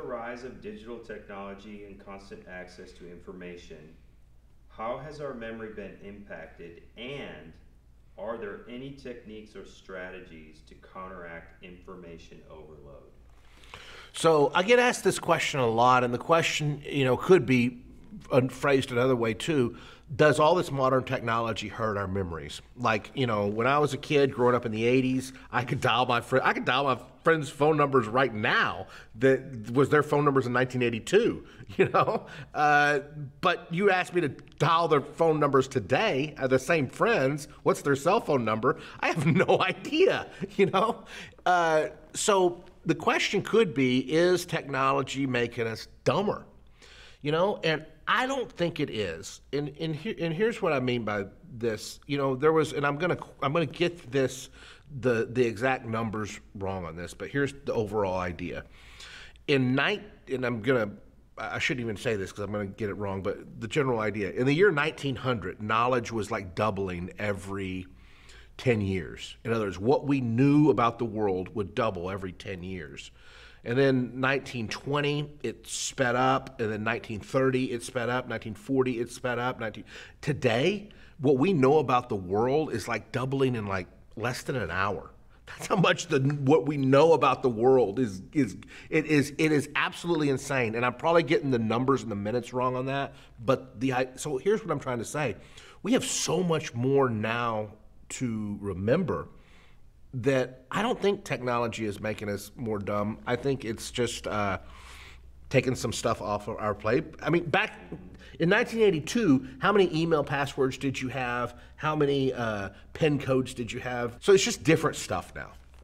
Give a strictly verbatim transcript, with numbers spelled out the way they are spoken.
the rise of digital technology and constant access to information, how has our memory been impacted, and are there any techniques or strategies to counteract information overload? So I get asked this question a lot, and the question, you know, could be phrased another way too. Does all this modern technology hurt our memories? Like, you know, when I was a kid growing up in the eighties, I could dial my friend, I could dial my friends' phone numbers right now that was their phone numbers in nineteen eighty-two, you know? Uh, but you asked me to dial their phone numbers today, uh, the same friends, what's their cell phone number? I have no idea, you know? Uh, so the question could be, is technology making us dumber? You know, and I don't think it is. And and, here, and here's what I mean by this. You know, there was, and I'm gonna I'm gonna get this the the exact numbers wrong on this, but here's the overall idea. In night, and I'm gonna I shouldn't even say this because I'm gonna get it wrong, but the general idea. In the year nineteen hundred, knowledge was like doubling every ten years. In other words, what we knew about the world would double every ten years. And then nineteen twenty, it sped up, and then nineteen thirty, it sped up, nineteen forty, it sped up. nineteen Today, what we know about the world is like doubling in like less than an hour. That's how much the what we know about the world is, is it is it is absolutely insane. And I'm probably getting the numbers and the minutes wrong on that, but the so here's what I'm trying to say. We have so much more now to remember that I don't think technology is making us more dumb. I think it's just uh, taking some stuff off of our plate. I mean, back in nineteen eighty-two, how many email passwords did you have? How many uh, PIN codes did you have? So it's just different stuff now.